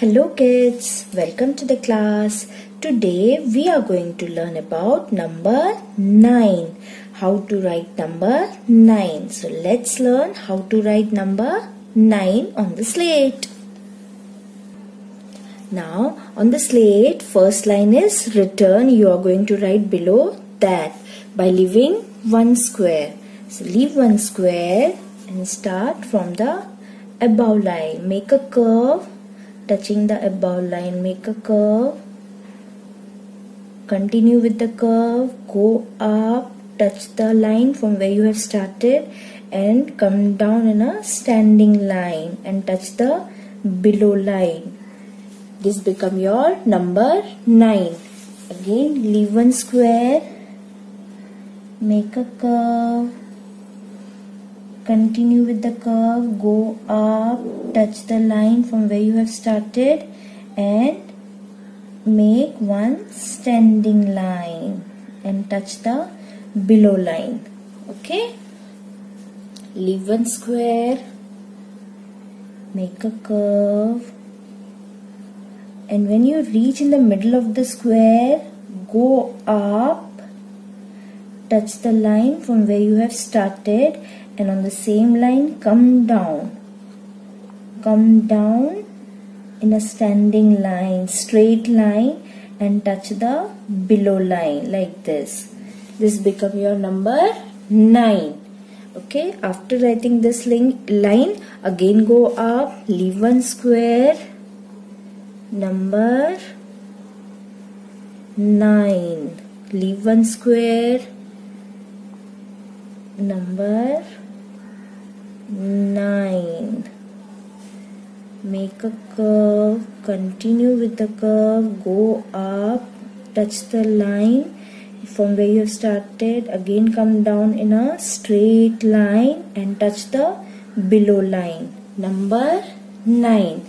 Hello kids, welcome to the class. Today we are going to learn about number 9. How to write number 9. So let's learn how to write number 9 on the slate. Now on the slate, first line is written. You are going to write below that by leaving one square. So leave one square and start from the above line. Make a curve. Touching the above line, make a curve, continue with the curve, go up, touch the line from where you have started and come down in a standing line and touch the below line. This become your number 9. Again, leave one square, make a curve, continue with the curve, go up, touch the line from where you have started and make one standing line and touch the below line. Okay? Leave one square, make a curve, and when you reach in the middle of the square, go up, touch the line from where you have started and on the same line come down. Come down in a standing line, straight line and touch the below line like this. This become your number 9. Okay, after writing this line, again go up, leave one square, number 9. Leave one square, number 9. Make a curve, continue with the curve, go up, touch the line from where you started, again come down in a straight line and touch the below line. Number 9.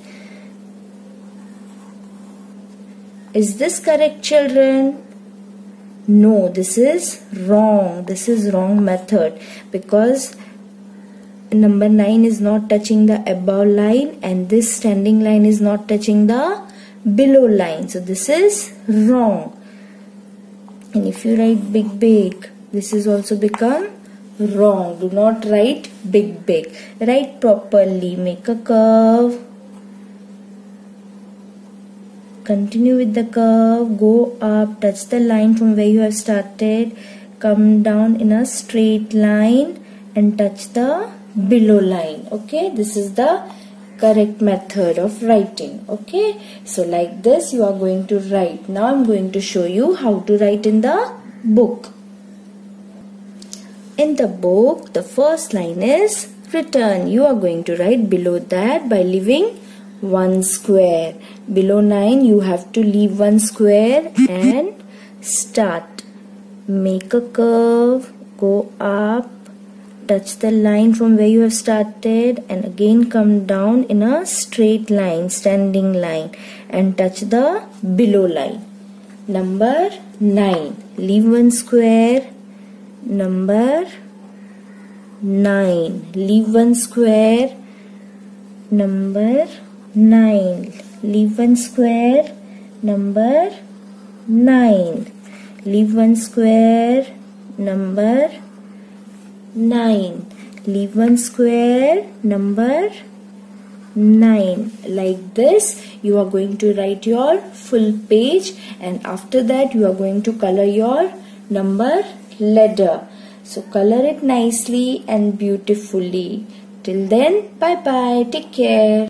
Is this correct, children? No, this is wrong. This is wrong method because number 9 is not touching the above line and this standing line is not touching the below line. So this is wrong. And if you write big, this is also become wrong. Do not write big. Write properly. Make a curve. Continue with the curve, go up, touch the line from where you have started, come down in a straight line and touch the below line. Okay, this is the correct method of writing. Okay, so like this you are going to write. Now I'm going to show you how to write in the book. In the book, the first line is written. You are going to write below that by leaving one square. Below 9 you have to leave one square and start. Make a curve, go up, touch the line from where you have started and again come down in a straight line, standing line and touch the below line. Number 9. Leave one square, number 9. Leave one square, number 9. Leave one square, number 9. Leave one square, number 9. Leave one square, number 9. Like this you are going to write your full page and after that you are going to color your number ladder. So color it nicely and beautifully. Till then, bye bye, take care.